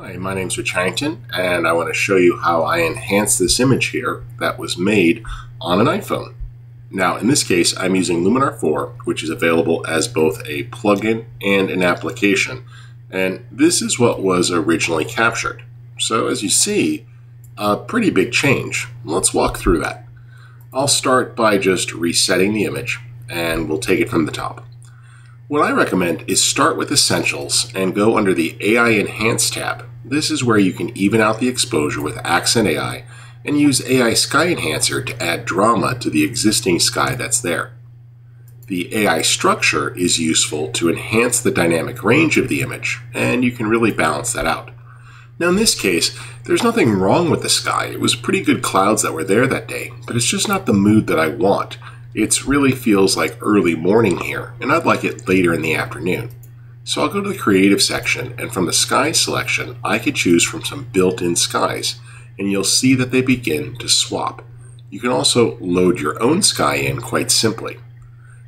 Hi, my name's Rich Harrington, and I want to show you how I enhance this image here that was made on an iPhone. Now, in this case, I'm using Luminar 4, which is available as both a plugin and an application. And this is what was originally captured. So as you see, a pretty big change. Let's walk through that. I'll start by just resetting the image, and we'll take it from the top. What I recommend is start with Essentials and go under the AI Enhance tab. This is where you can even out the exposure with Accent AI and use AI Sky Enhancer to add drama to the existing sky that's there. The AI structure is useful to enhance the dynamic range of the image, and you can really balance that out. Now in this case, there's nothing wrong with the sky. It was pretty good clouds that were there that day, but it's just not the mood that I want. It really feels like early morning here, and I'd like it later in the afternoon. So I'll go to the creative section, and from the sky selection, I could choose from some built-in skies, and you'll see that they begin to swap. You can also load your own sky in quite simply.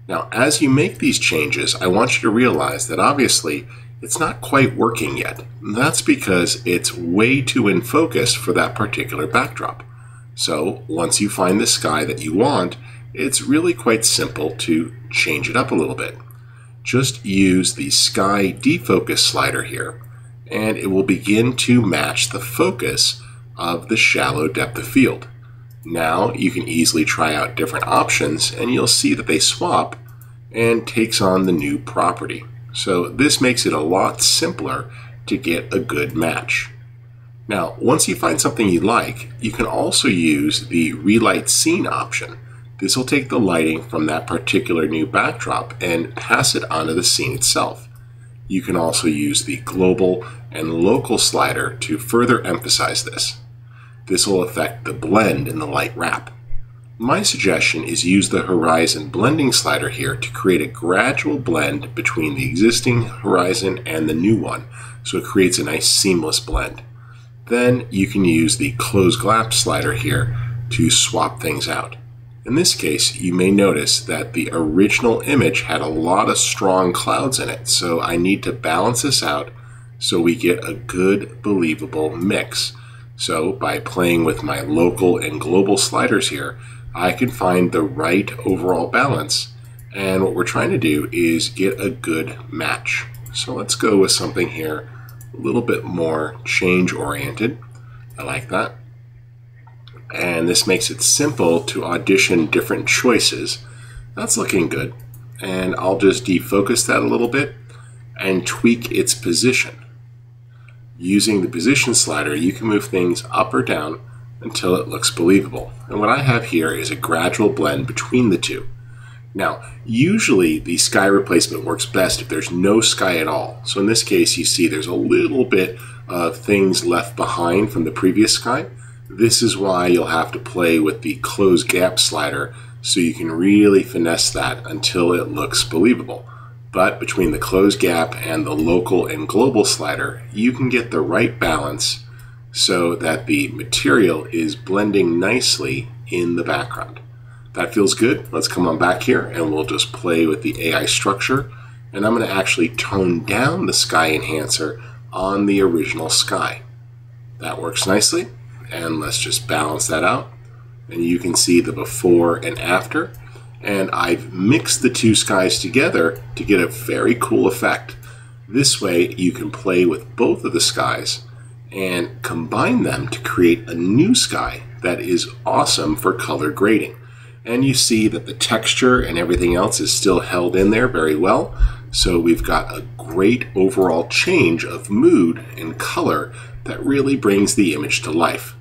Now, as you make these changes, I want you to realize that obviously it's not quite working yet. That's because it's way too in focus for that particular backdrop. So once you find the sky that you want, it's really quite simple to change it up a little bit. Just use the Sky defocus slider here, and it will begin to match the focus of the shallow depth of field. Now you can easily try out different options, and you'll see that they swap and takes on the new property. So this makes it a lot simpler to get a good match. Now, once you find something you like, you can also use the Relight Scene option. This will take the lighting from that particular new backdrop and pass it onto the scene itself. You can also use the global and local slider to further emphasize this. This will affect the blend in the light wrap. My suggestion is use the horizon blending slider here to create a gradual blend between the existing horizon and the new one, so it creates a nice seamless blend. Then you can use the close gap slider here to swap things out. In this case, you may notice that the original image had a lot of strong clouds in it, so I need to balance this out so we get a good, believable mix. So by playing with my local and global sliders here, I can find the right overall balance, and what we're trying to do is get a good match. So let's go with something here a little bit more change-oriented. I like that. And this makes it simple to audition different choices. That's looking good. And I'll just defocus that a little bit and tweak its position. Using the position slider, you can move things up or down until it looks believable. And what I have here is a gradual blend between the two. Now, usually the sky replacement works best if there's no sky at all. So in this case, you see there's a little bit of things left behind from the previous sky. This is why you'll have to play with the close gap slider, so you can really finesse that until it looks believable. But between the close gap and the local and global slider, you can get the right balance so that the material is blending nicely in the background. That feels good. Let's come on back here and we'll just play with the AI structure. And I'm going to actually tone down the sky enhancer on the original sky. That works nicely. And let's just balance that out, and you can see the before and after, and I've mixed the two skies together to get a very cool effect. This way you can play with both of the skies and combine them to create a new sky that is awesome for color grading. And you see that the texture and everything else is still held in there very well, so we've got a great overall change of mood and color that really brings the image to life.